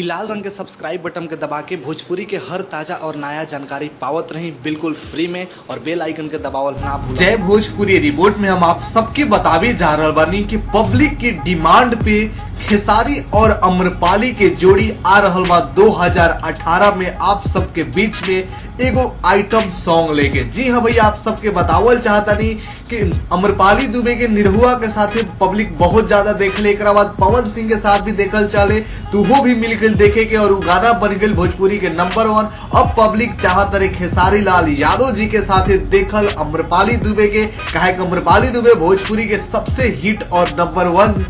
कि लाल रंग के सब्सक्राइब बटन के दबा के भोजपुरी के हर ताजा और नया जानकारी पावत रही बिल्कुल फ्री में, और बेल आइकन के दबावल ना भूलें। जय भोजपुरी रिपोर्ट में हम आप सबके बतावे जा रहे बानी कि पब्लिक की डिमांड पे खेसारी और अम्रपाली के जोड़ी आ रहल बा 2018 में आप सबके बीच में एगो आइटम सॉन्ग लेके। जी हाँ भैया, आप सबके बतावल चाहता नहीं कि अम्रपाली दुबे के निरहुआ के साथ पब्लिक बहुत ज्यादा देख ले, एक बाद पवन सिंह के साथ भी देखल चाले तो वो भी मिलकर देखे के, और वो गाना बन गई भोजपुरी के नंबर 1। अब पब्लिक चाहत रहे खेसारी लाल यादव जी के साथ देखल अम्रपाली दुबे के, काहे कि अम्रपाली दुबे भोजपुरी के सबसे हिट और नंबर 1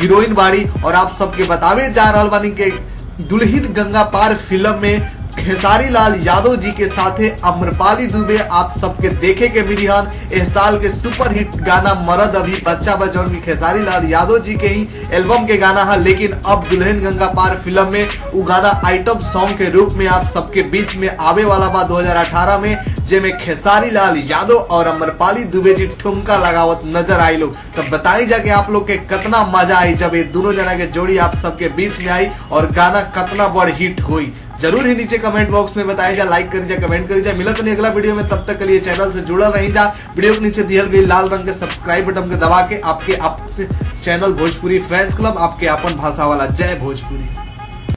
हीरोइन बाड़ी। और आप सबके बतावे जा रहा बानी के दुल्हिन गंगा पार फिल्म में खेसारी लाल यादव जी के साथ अम्रपाली दुबे आप सबके देखे के मिलिहान। इस साल के सुपरहिट गाना मर्द अभी बच्चा बजरंगी खेसारी लाल यादव जी के ही एल्बम के गाना है, लेकिन अब दुल्हन गंगा पार फिल्म में वो गाना आइटम सॉन्ग के रूप में आप सबके बीच में आवे वाला बा 2018 में, जेमें खेसारी लाल यादव और अम्रपाली दुबे जी ठुमका लगावत नजर आई लोग। तब बताई जाके आप लोग के कितना मजा आई जब ये दोनों जना के जोड़ी आप सबके बीच में आई और गाना कितना बड़ हिट हुई। जरूर ही नीचे कमेंट बॉक्स में बताया जा, लाइक करी जा, कमेंट करी जा। मिला तो नहीं अगला वीडियो में, तब तक के लिए चैनल से जुड़ा रही जा। वीडियो के नीचे दियल गई लाल रंग के सब्सक्राइब बटन के दबा के आपके चैनल भोजपुरी फैंस क्लब, आपके अपन भाषा वाला। जय भोजपुरी।